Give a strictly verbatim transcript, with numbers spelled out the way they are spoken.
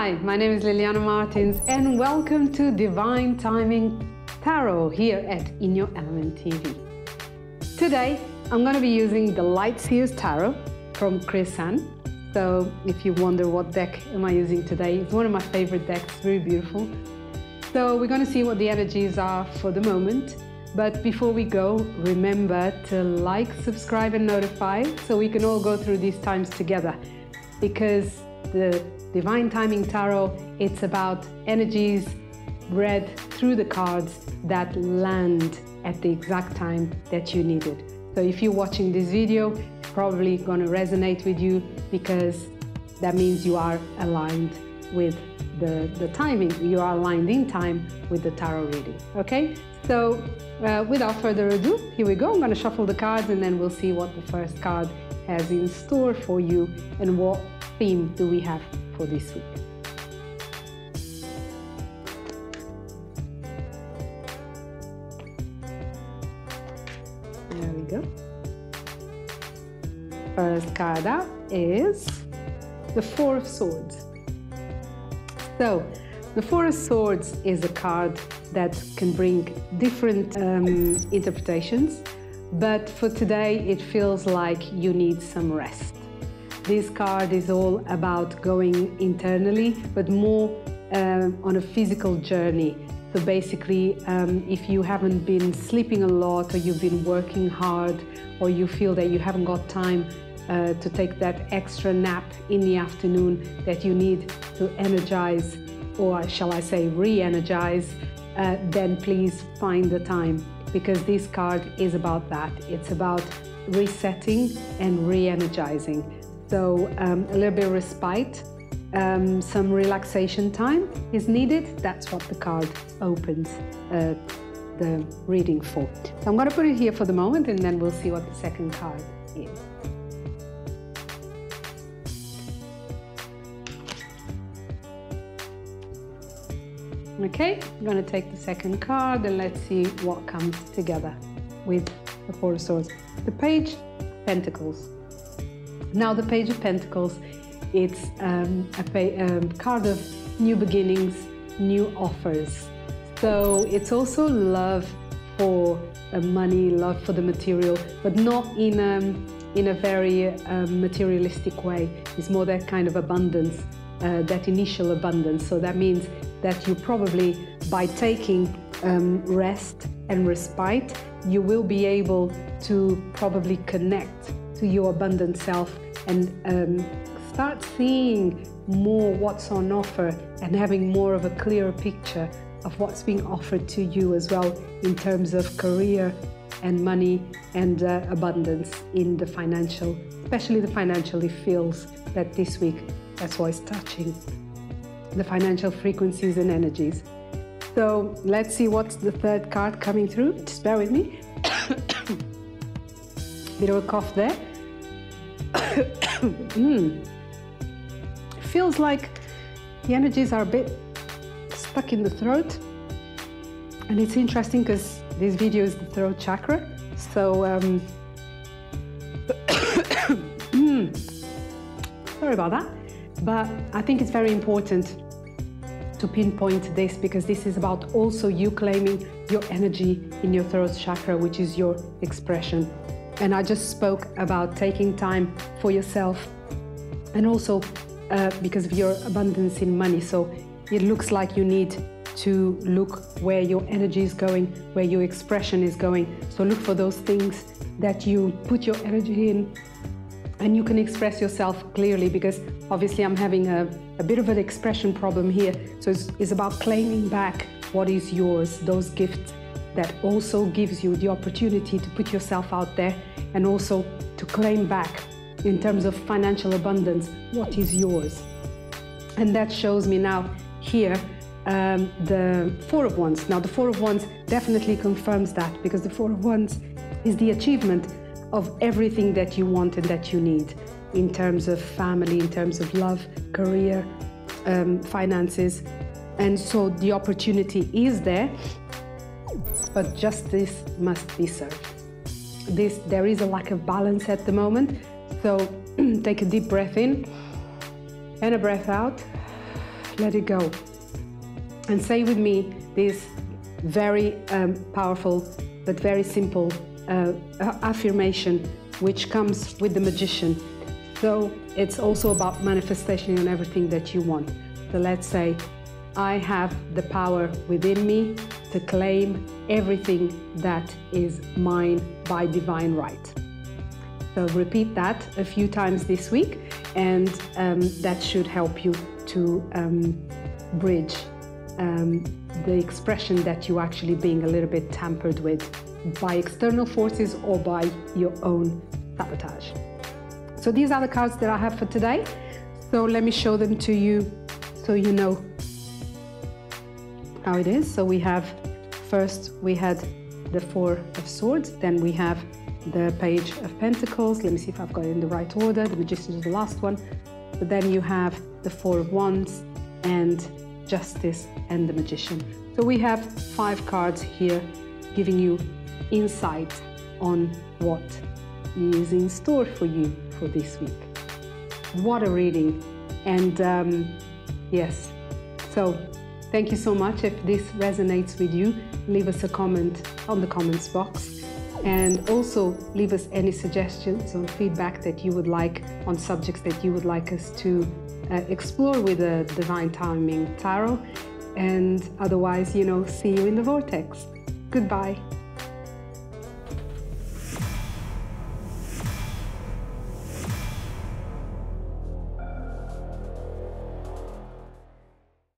Hi, my name is Liliana Martins and welcome to Divine Timing Tarot here at In Your Element T V. Today I'm going to be using the Light Seers Tarot from Chris Han. So if you wonder what deck am I using today, it's one of my favorite decks, very beautiful. So we're going to see what the energies are for the moment. But before we go, remember to like, subscribe and notify so we can all go through these times together, because the Divine Timing Tarot, it's about energies read through the cards that land at the exact time that you need it. So if you're watching this video, it's probably going to resonate with you because that means you are aligned with the, the timing. You are aligned in time with the tarot reading, okay? So uh, without further ado, here we go. I'm going to shuffle the cards and then we'll see what the first card has in store for you and what theme do we have for this week. There we go. First card up is the Four of Swords. So the Four of Swords is a card that can bring different um, interpretations, but for today it feels like you need some rest. This card is all about going internally, but more um, on a physical journey. So basically, um, if you haven't been sleeping a lot, or you've been working hard, or you feel that you haven't got time uh, to take that extra nap in the afternoon that you need to energize, or shall I say re-energize, Uh, then please find the time, because this card is about that. It's about resetting and re-energizing. So um, a little bit of respite, um, some relaxation time is needed. That's what the card opens uh, the reading for. So I'm going to put it here for the moment and then we'll see what the second card is. Okay, I'm going to take the second card and let's see what comes together with the Four of Swords. The Page of Pentacles. Now the Page of Pentacles, it's um, a pay, um, card of new beginnings, new offers. So it's also love for uh, money, love for the material, but not in a, in a very uh, materialistic way. It's more that kind of abundance, uh, that initial abundance. So that means that you probably, by taking um, rest and respite, you will be able to probably connect to your abundant self and um, start seeing more what's on offer and having more of a clearer picture of what's being offered to you as well in terms of career and money and uh, abundance in the financial, especially the financial. It feels that this week, that's why it's touching the financial frequencies and energies. So let's see what's the third card coming through. Just bear with me. Bit of a cough there. mm. Feels like the energies are a bit stuck in the throat, and it's interesting because this video is the throat chakra. So um, mm. sorry about that. But I think it's very important to pinpoint this, because this is about also you claiming your energy in your throat chakra, which is your expression. And I just spoke about taking time for yourself, and also uh, because of your abundance in money. So it looks like you need to look where your energy is going, where your expression is going. So look for those things that you put your energy in and you can express yourself clearly, because obviously I'm having a, a bit of an expression problem here. So it's, it's about claiming back what is yours, those gifts that also gives you the opportunity to put yourself out there, and also to claim back in terms of financial abundance, what is yours. And that shows me now here um, the Four of Wands. Now the Four of Wands definitely confirms that, because the Four of Wands is the achievement of everything that you want and that you need in terms of family, in terms of love, career, um, finances. And so the opportunity is there, but justice must be served. This, there is a lack of balance at the moment. So take a deep breath in and a breath out. let it go. And say with me this very um, powerful but very simple uh, affirmation which comes with the magician. So it's also about manifestation and everything that you want. So let's say, I have the power within me to claim everything that is mine by divine right. So repeat that a few times this week, and um, that should help you to um, bridge um, the expression that you're actually being a little bit tampered with by external forces or by your own sabotage. So these are the cards that I have for today. So let me show them to you so you know how it is. So we have, first we had the Four of Swords, then we have the Page of Pentacles. Let me see if I've got it in the right order. The Magician is the last one. But then you have the Four of Wands and Justice and the Magician. So we have five cards here giving you insight on what is in store for you for this week. What a reading. And um, yes, so thank you so much. If this resonates with you, leave us a comment on the comments box, and also leave us any suggestions or feedback that you would like on subjects that you would like us to uh, explore with the Divine Timing Tarot. And otherwise, you know, see you in the vortex. Goodbye.